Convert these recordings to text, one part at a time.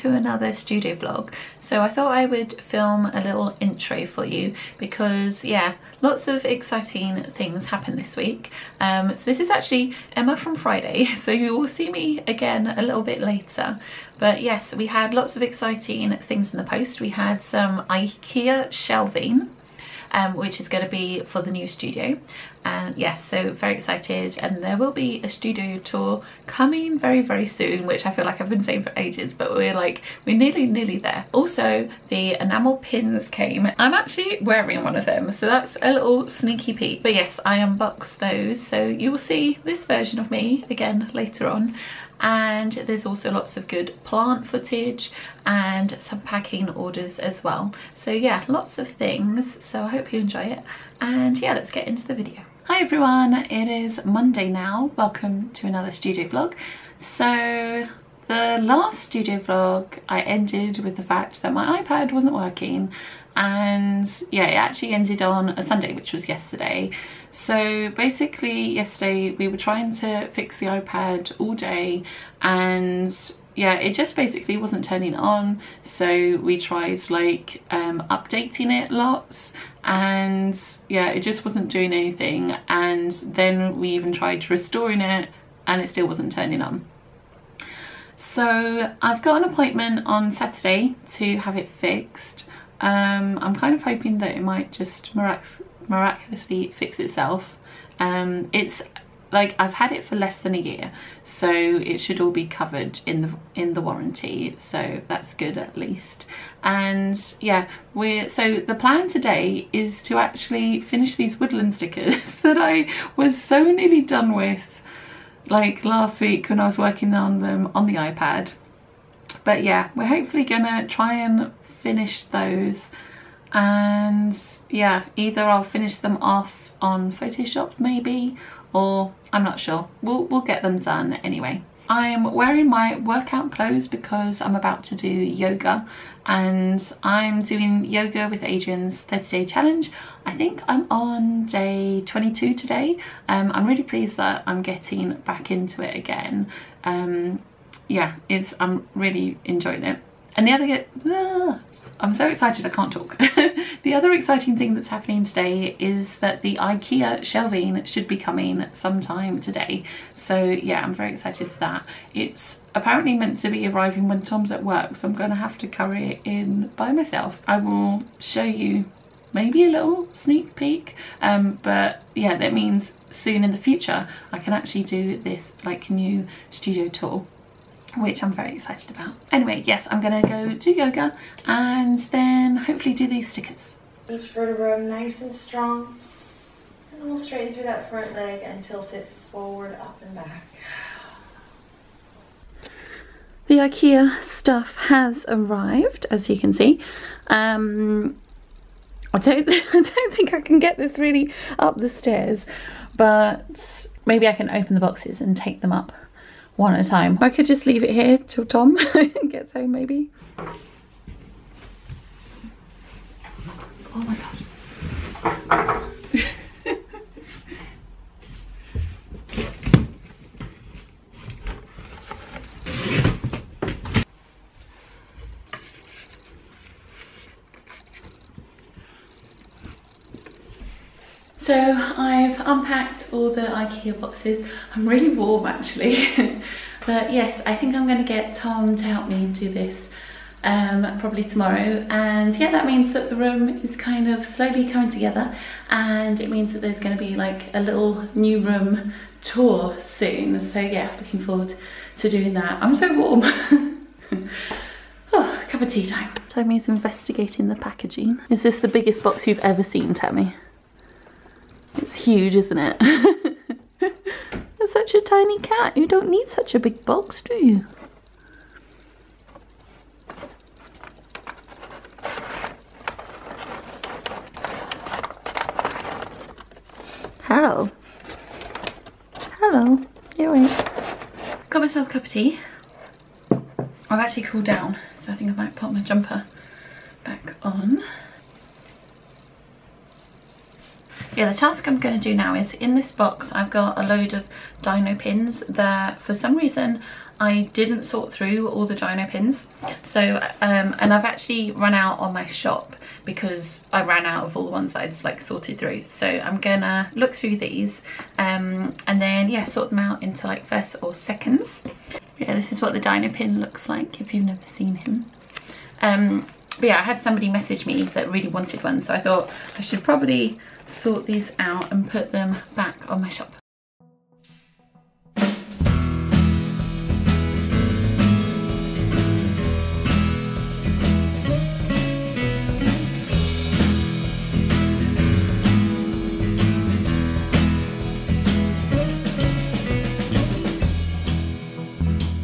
to another studio vlog, so I thought I would film a little intro for you because yeah, lots of exciting things happened this week. So this is actually Emma from Friday, so you will see me again a little bit later. But yes, we had lots of exciting things in the post. We had some IKEA shelving, which is going to be for the new studio. And yes, so very excited, and there will be a studio tour coming very, very soon, which I feel like I've been saying for ages, but we're nearly there. Also, the enamel pins came. I'm actually wearing one of them, so that's a little sneaky peek. But yes, I unboxed those, so you will see this version of me again later on. And there's also lots of good plant footage and some packing orders as well. So yeah, lots of things, so I hope you enjoy it. And yeah, let's get into the video. Hi everyone, it is Monday now. Welcome to another studio vlog. So the last studio vlog I ended with the fact that my iPad wasn't working, and yeah, it actually ended on a Sunday, which was yesterday. So basically yesterday we were trying to fix the iPad all day, and yeah, it just basically wasn't turning on. So we tried like updating it lots, and yeah, it just wasn't doing anything. And then we even tried restoring it and it still wasn't turning on. So I've got an appointment on Saturday to have it fixed. I'm kind of hoping that it might just miraculously fix itself. It's like I've had it for less than a year, so it should all be covered in the warranty, so that's good at least. And yeah, so the plan today is to actually finish these woodland stickers that I was so nearly done with like last week when I was working on them on the iPad. But yeah, we're hopefully gonna try and finish those, and yeah, either I'll finish them off on Photoshop maybe, or I'm not sure. We'll get them done anyway. I'm wearing my workout clothes because I'm about to do yoga, and I'm doing yoga with Adrian's 30-day challenge. I think I'm on day 22 today. I'm really pleased that I'm getting back into it again. Yeah, I'm really enjoying it. And the other I'm so excited I can't talk. The other exciting thing that's happening today is that the IKEA shelving should be coming sometime today. So yeah, I'm very excited for that. It's apparently meant to be arriving when Tom's at work, so I'm going to have to carry it in by myself. I will show you maybe a little sneak peek, but yeah, that means soon in the future I can actually do this like new studio tour, which I'm very excited about. Anyway, yes, I'm gonna go do yoga and then hopefully do these stickers. Each vertebra nice and strong, and we'll straighten through that front leg and tilt it forward, up and back. The IKEA stuff has arrived, as you can see. I don't think I can get this really up the stairs, but maybe I can open the boxes and take them up one at a time. I could just leave it here till Tom gets home maybe. Oh my god. So I've unpacked all the IKEA boxes. I'm really warm actually. But yes, I think I'm going to get Tom to help me do this probably tomorrow. And yeah, that means that the room is kind of slowly coming together, and it means that there's going to be like a little new room tour soon. So yeah, looking forward to doing that. I'm so warm. Oh, cup of tea time. Tommy's investigating the packaging. Is this the biggest box you've ever seen, Tommy? It's huge, isn't it? You're such a tiny cat. You don't need such a big box, do you? Hello. Hello. You're right. Got myself a cup of tea. I've actually cooled down, so I think I might pop my jumper back on. Yeah, the task I'm going to do now is, in this box I've got a load of dino pins that for some reason I didn't sort through all the dino pins, so and I've actually run out on my shop because I ran out of all the ones that I'd like sorted through. So I'm gonna look through these and then yeah, sort them out into like firsts or seconds. Yeah, this is what the dino pin looks like if you've never seen him. But yeah, I had somebody message me that really wanted one, so I thought I should probably sort these out and put them back on my shop.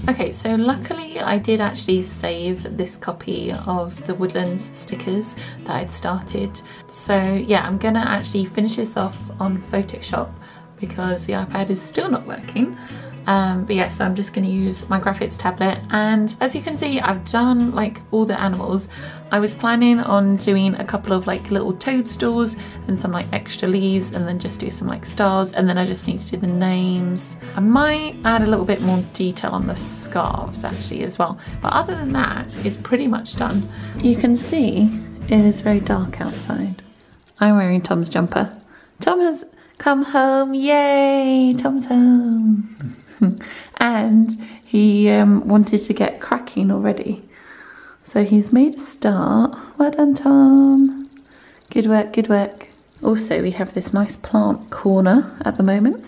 Okay, so luckily I did actually save this copy of the Woodlands stickers that I'd started. So yeah, I'm gonna actually finish this off on Photoshop because the iPad is still not working. But yeah, so I'm just gonna use my graphics tablet, and as you can see I've done like all the animals. I was planning on doing a couple of like little toadstools and some like extra leaves, and then just do some like stars, and then I just need to do the names. I might add a little bit more detail on the scarves actually as well, but other than that it's pretty much done. You can see it is very dark outside. I'm wearing Tom's jumper. Tom has come home, yay, Tom's home. And he wanted to get cracking already, so he's made a start. Well done, Tom. Good work, good work. Also, we have this nice plant corner at the moment,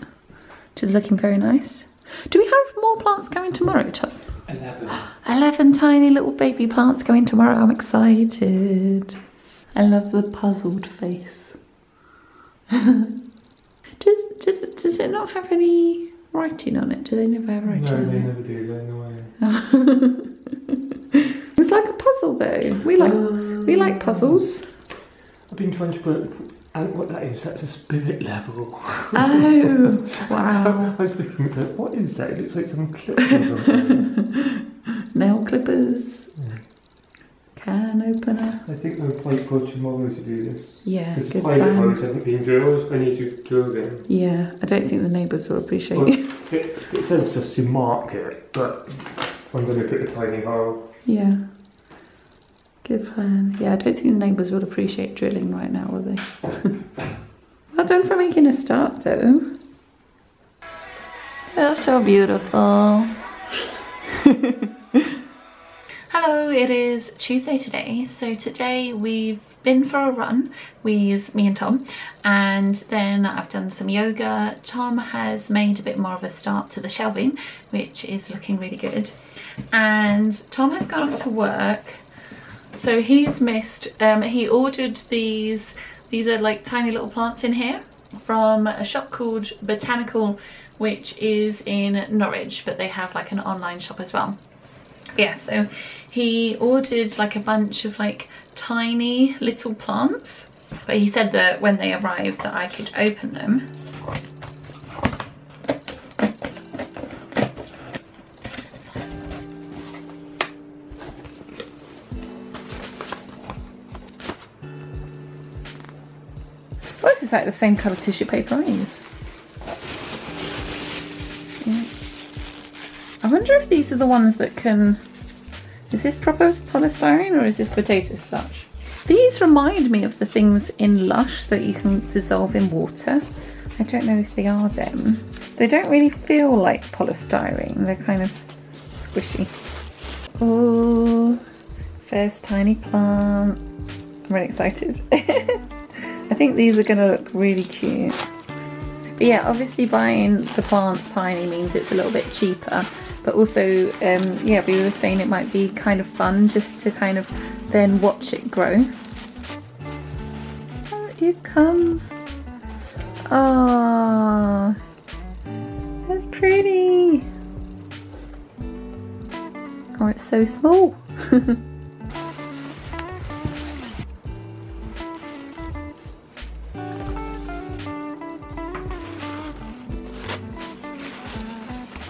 which is looking very nice. Do we have more plants going tomorrow, Tom? 11. 11 tiny little baby plants going tomorrow. I'm excited. I love the puzzled face. Does it not have any writing on it? Do they never have writing on it? No, they never do, they're in the way. It's like a puzzle though. We like puzzles. I've been trying to work out what that is. That's a spirit level. Oh, wow. I was looking at it, what is that? It looks like some clippers or something. Nail clippers. Yeah. Can opener. I think we'll play for tomorrow to do this. Yeah, good plan. Because pilot haven't been drilled. I need to drill them. Yeah, I don't think the neighbours will appreciate it. It says just to mark it, but I'm going to put a tiny hole. Yeah, good plan. Yeah, I don't think the neighbours will appreciate drilling right now, will they? Well done for making a start, though. That's so beautiful. Hello, it is Tuesday today. So today we've been for a run with me and Tom, and then I've done some yoga. Tom has made a bit more of a start to the shelving, which is looking really good. And Tom has gone off to work, so he's missed. He ordered these are like tiny little plants in here from a shop called Botanical, which is in Norwich, but they have like an online shop as well. Yeah, so he ordered like a bunch of like tiny little plants, but he said that when they arrived that I could open them. Well, this is like the same colour tissue paper I use. Yeah. I wonder if these are the ones that can... Is this proper polystyrene or is this potato starch? These remind me of the things in Lush that you can dissolve in water. I don't know if they are them. They don't really feel like polystyrene. They're kind of squishy. Oh, first tiny plant. I'm really excited. I think these are going to look really cute. But yeah, obviously buying the plant tiny means it's a little bit cheaper. But also, yeah, we were saying it might be kind of fun just to kind of then watch it grow. Out you come. Oh, that's pretty. Oh, it's so small.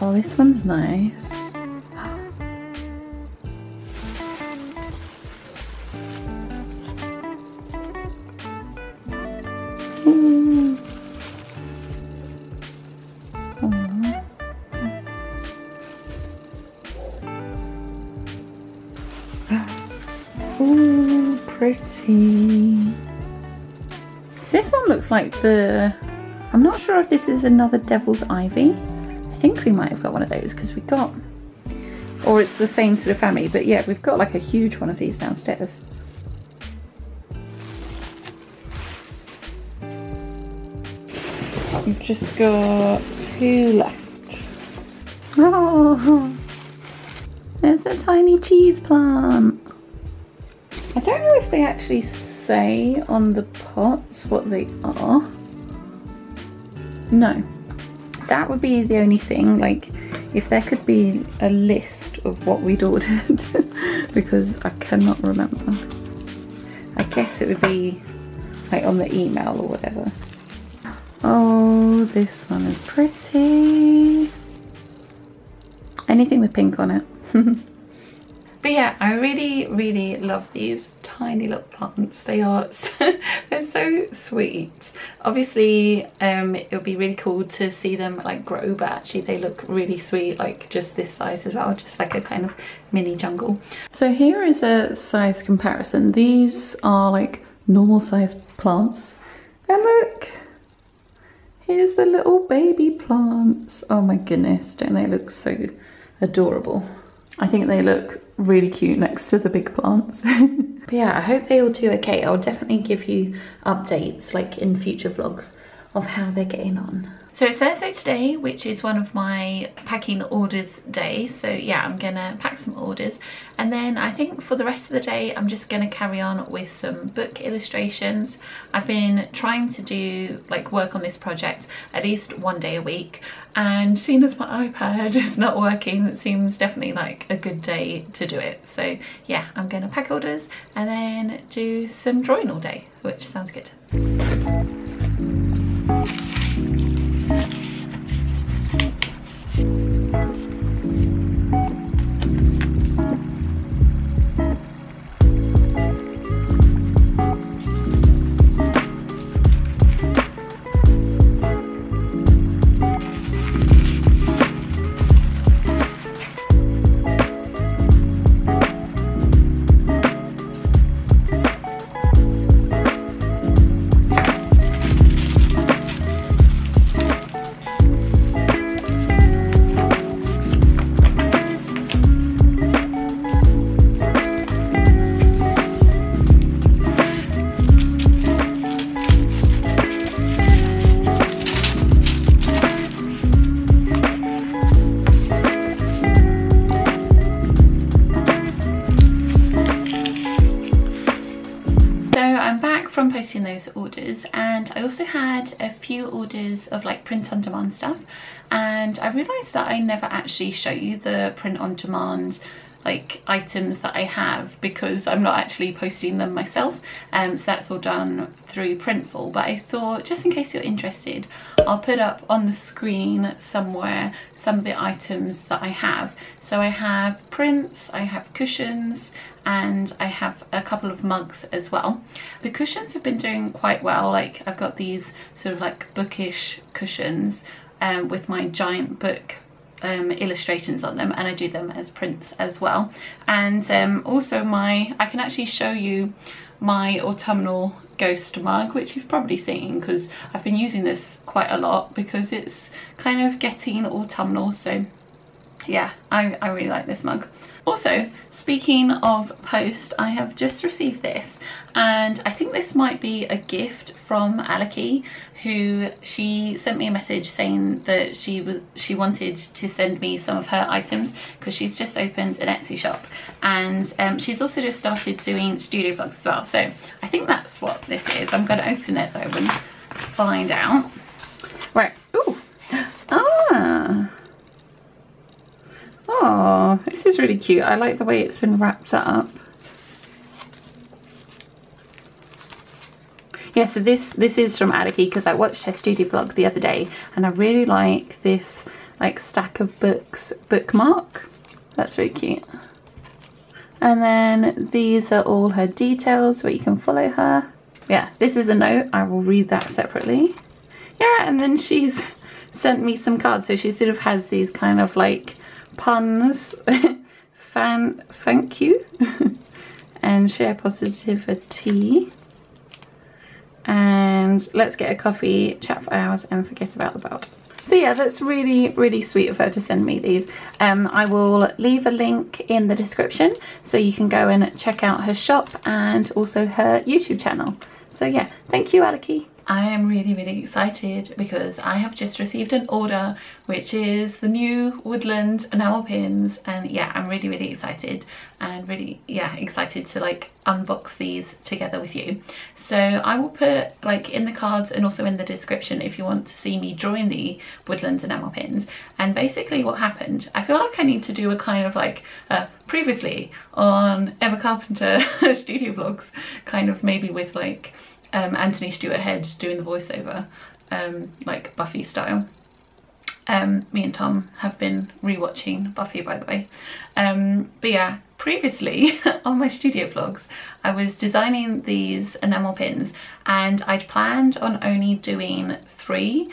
Oh, this one's nice. Ooh. Aww. Oh, pretty. This one looks like the... I'm not sure if this is another Devil's Ivy. I think we might have got one of those because we got... Or it's the same sort of family, but yeah, we've got like a huge one of these downstairs. We've just got two left. Oh, there's a tiny cheese plant. I don't know if they actually say on the pots what they are. No, that would be the only thing, like if there could be a list of what we'd ordered because I cannot remember. I guess it would be like on the email or whatever. Oh, this one is pretty. Anything with pink on it. But yeah, I really, really love these tiny little plants. They are so, they're so sweet. Obviously, it would be really cool to see them like grow, but actually they look really sweet, like just this size as well, just like a kind of mini jungle. So here is a size comparison. These are like normal size plants. And look, here's the little baby plants. Oh my goodness, don't they look so adorable? I think they look really cute next to the big plants. But yeah, I hope they all do okay. I'll definitely give you updates like in future vlogs of how they're getting on. So it's Thursday today, which is one of my packing orders days. So yeah, I'm gonna pack some orders. And then I think for the rest of the day, I'm just gonna carry on with some book illustrations. I've been trying to do like work on this project at least one day a week. And seeing as my iPad is not working, it seems definitely like a good day to do it. So yeah, I'm gonna pack orders and then do some drawing all day, which sounds good. Orders, and I also had a few orders of like print on demand stuff, and I realized that I never actually show you the print on demand like items that I have because I'm not actually posting them myself, so that's all done through Printful. But I thought, just in case you're interested, I'll put up on the screen somewhere some of the items that I have. So I have prints, I have cushions, and I have a couple of mugs as well. The cushions have been doing quite well. Like I've got these sort of like bookish cushions with my giant book illustrations on them, and I do them as prints as well. And also I can actually show you my autumnal ghost mug, which you've probably seen because I've been using this quite a lot because it's kind of getting autumnal. So yeah, I really like this mug. Also, speaking of post, I have just received this, and I think this might be a gift from Alikee, who she sent me a message saying that she wanted to send me some of her items because she's just opened an Etsy shop, and she's also just started doing studio vlogs as well. So I think that's what this is. I'm going to open it though and find out. Right. Ooh. Ah. Oh, this is really cute. I like the way it's been wrapped up. Yeah, so this is from Alikee because I watched her studio vlog the other day, and I really like this like stack of books bookmark. That's really cute. And then these are all her details where you can follow her. Yeah, this is a note. I will read that separately. Yeah, and then she's sent me some cards. So she sort of has these kind of like puns. Thank you. and share positivity, and let's get a coffee, chat for hours, and forget about the world. So yeah, that's really, really sweet of her to send me these. I will leave a link in the description so you can go and check out her shop and also her YouTube channel. So yeah, thank you, Alikee. I am really, really excited because I have just received an order, which is the new Woodland enamel pins, and yeah, I'm really, really excited and really, yeah, excited to like unbox these together with you. So I will put like in the cards and also in the description if you want to see me drawing the Woodland enamel pins. And basically what happened, I feel like I need to do a kind of like previously on Emma Carpenter studio vlogs, kind of maybe with like Anthony Stewart Head doing the voiceover, like Buffy style. Me and Tom have been re-watching Buffy, by the way. But yeah, previously on my studio vlogs, I was designing these enamel pins and I'd planned on only doing 3,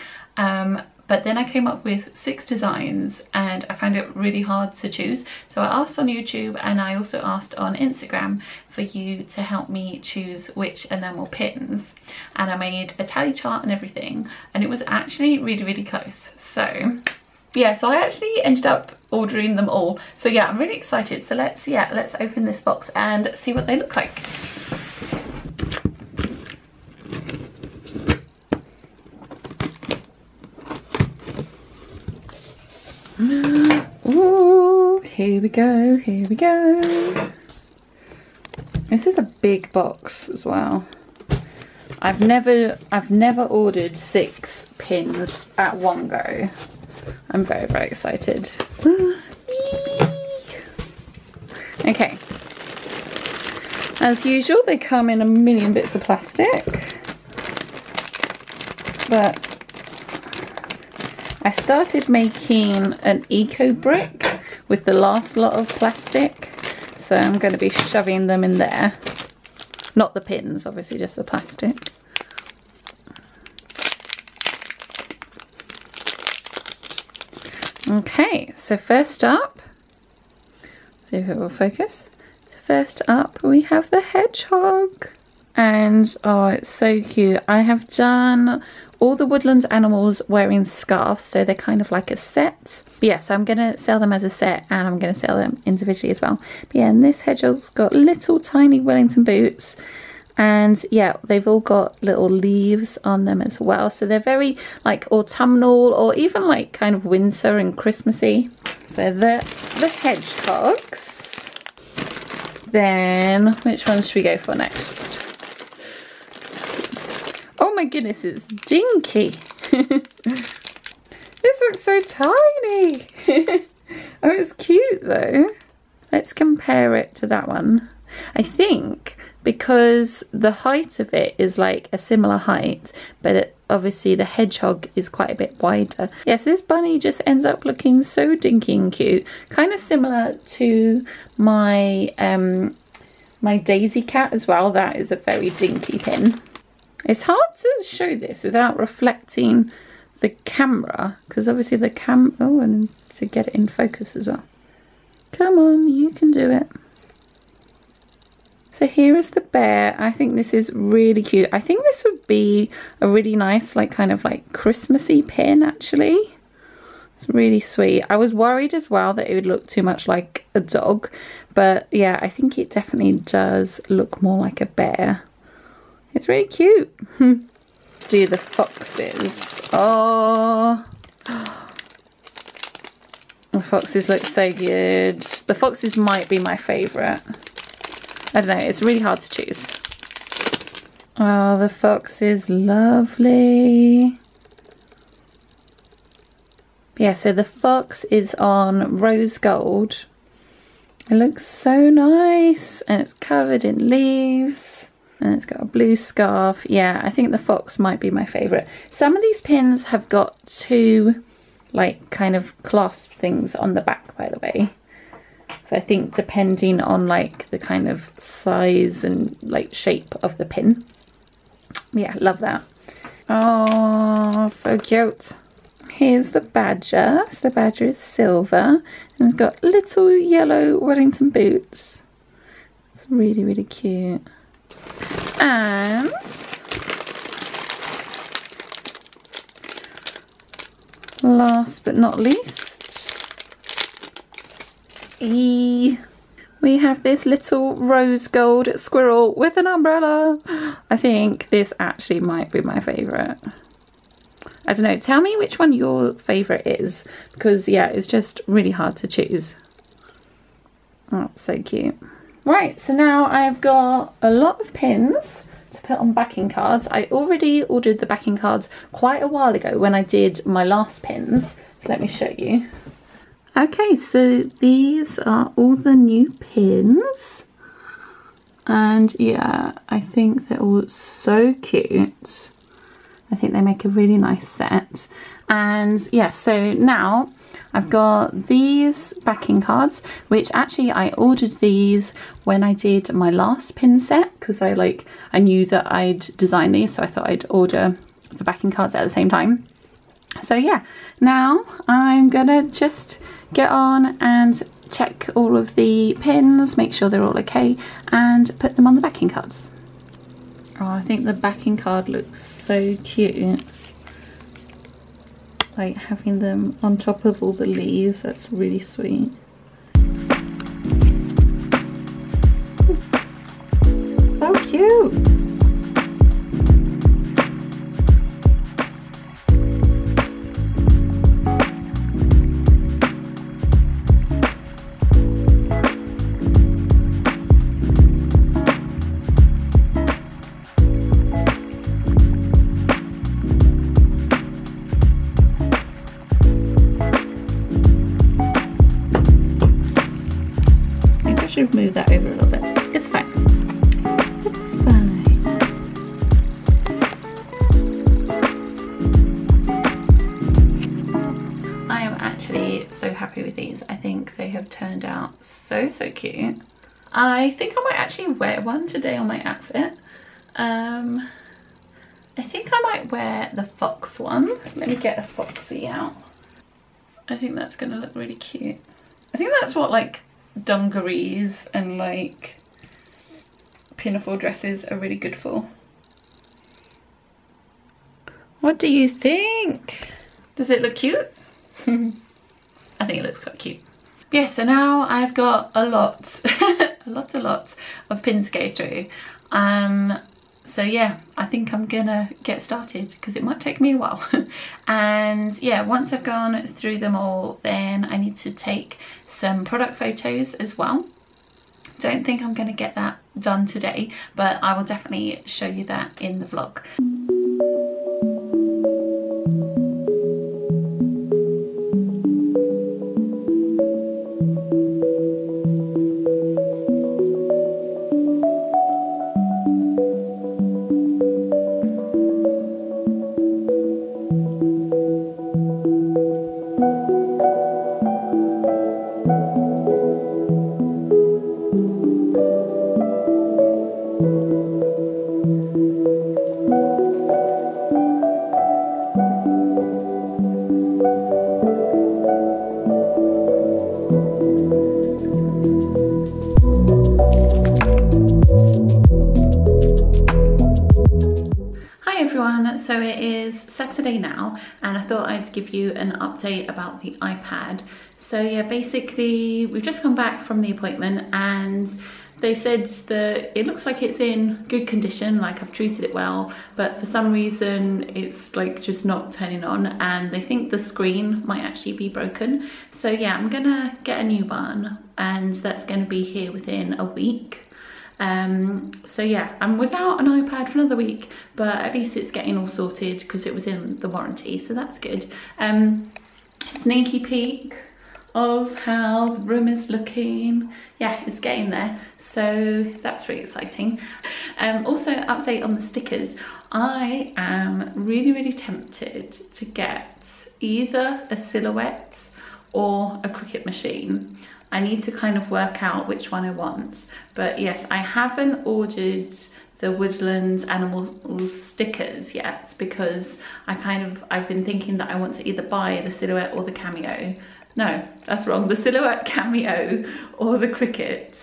but then I came up with 6 designs and I found it really hard to choose. So I asked on YouTube and I also asked on Instagram for you to help me choose which enamel pins. And I made a tally chart and everything, and it was actually really, really close. So yeah, so I actually ended up ordering them all. So yeah, I'm really excited. So let's open this box and see what they look like. Ooh, here we go, here we go. This is a big box as well. I've never ordered 6 pins at one go. I'm very, very excited. Okay. As usual, they come in a million bits of plastic. But I started making an eco brick with the last lot of plastic, so I'm going to be shoving them in there. Not the pins, obviously, just the plastic. Okay, so first up, see if it will focus. So first up we have the hedgehog. And oh, it's so cute. I have done all the Woodlands animals wearing scarves, so they're kind of like a set. But yeah, so I'm gonna sell them as a set, and I'm gonna sell them individually as well. But yeah, and this hedgehog's got little tiny Wellington boots, and yeah, they've all got little leaves on them as well, so they're very like autumnal or even like kind of winter and Christmassy. So that's the hedgehogs. Then which one should we go for next? Oh my goodness, it's Dinky. This looks so tiny. Oh, it's cute though. Let's compare it to that one. I think because the height of it is like a similar height, but obviously the hedgehog is quite a bit wider. Yes, yeah, so this bunny just ends up looking so dinky and cute. Kind of similar to my my Daisy cat as well. That is a very dinky pin. It's hard to show this without reflecting the camera, because obviously the oh, and to get it in focus as well. Come on, you can do it. So here is the bear. I think this is really cute. I think this would be a really nice, like kind of like Christmassy pin actually. It's really sweet. I was worried as well that it would look too much like a dog, but yeah, I think it definitely does look more like a bear. It's really cute. Do the foxes. Oh, the foxes look so good. The foxes might be my favourite. I don't know, it's really hard to choose. Oh, the fox is lovely. Yeah, so the fox is on rose gold. It looks so nice, and it's covered in leaves. And it's got a blue scarf. Yeah, I think the fox might be my favourite. Some of these pins have got 2, like, kind of clasp things on the back, by the way. So I think depending on, like, the kind of size and, like, shape of the pin. Yeah, love that. Oh, so cute. Here's the badger. So the badger is silver. And it's got little yellow Wellington boots. It's It's really, really cute. And last but not least, we have this little rose gold squirrel with an umbrella. I think this actually might be my favourite. I don't know, tell me which one your favourite is, because yeah, it's just really hard to choose. Oh, so cute. Right, so now I've got a lot of pins to put on backing cards. I already ordered the backing cards quite a while ago when I did my last pins, so let me show you. Okay, so these are all the new pins, and yeah, I think they're all so cute. I think they make a really nice set. And yeah, so now I've got these backing cards, which actually I ordered these when I did my last pin set, because I knew that I'd design these, so I thought I'd order the backing cards at the same time. So yeah, now I'm gonna just get on and check all of the pins, make sure they're all okay, and put them on the backing cards. Oh, I think the backing card looks so cute. Like having them on top of all the leaves, that's really sweet. So cute! Move that over a little bit. It's fine. It's fine. I am actually so happy with these. I think they have turned out so, so cute. I think I might actually wear one today on my outfit. I think I might wear the fox one. Let me get a foxy out. I think that's going to look really cute. I think that's what like dungarees and like pinafore dresses are really good for. What do you think? Does it look cute? I think it looks quite cute. Yeah, so now I've got a lot a lot of pins to go through. So yeah, I think I'm gonna get started because it might take me a while. And yeah, once I've gone through them all, then I need to take some product photos as well. Don't think I'm gonna get that done today, but I will definitely show you that in the vlog. So it is Saturday now, and I thought I'd give you an update about the iPad. So yeah, basically we've just come back from the appointment and they've said that it looks like it's in good condition, like I've treated it well, but for some reason it's like just not turning on and they think the screen might actually be broken. So yeah, I'm gonna get a new one and that's gonna be here within a week. So yeah, I'm without an iPad for another week, but at least it's getting all sorted because it was in the warranty, so that's good. Sneaky peek of how the room is looking. Yeah, it's getting there, so that's really exciting. Also, update on the stickers. I am really, really tempted to get either a Silhouette or a Cricut machine. I need to kind of work out which one I want, but yes, I haven't ordered the Woodlands Animals stickers yet because I've been thinking that I want to either buy the Silhouette or the Cameo. No, that's wrong, the Silhouette Cameo or the Cricut.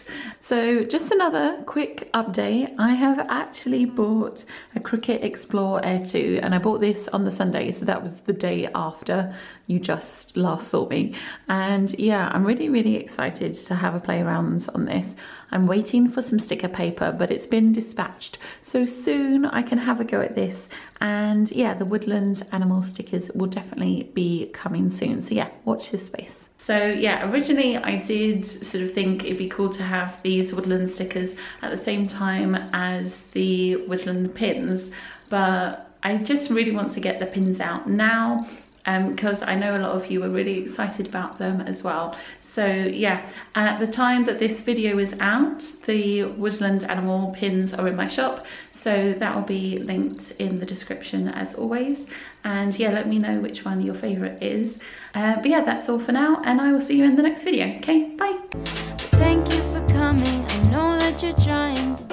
So just another quick update. I have actually bought a Cricut Explore Air 2, and I bought this on the Sunday, so that was the day after you just last saw me. And yeah, I'm really, really excited to have a play around on this. I'm waiting for some sticker paper, but it's been dispatched, so soon I can have a go at this. And yeah, the woodland animal stickers will definitely be coming soon, so yeah, watch this space. So yeah, originally I did sort of think it'd be cool to have these woodland stickers at the same time as the woodland pins, but I just really want to get the pins out now because I know a lot of you were really excited about them as well. So yeah, at the time that this video is out, the woodland animal pins are in my shop, so that will be linked in the description as always. And yeah, let me know which one your favourite is. But yeah, that's all for now, and I will see you in the next video. Okay, bye! Thank you for coming, I know that you're trying to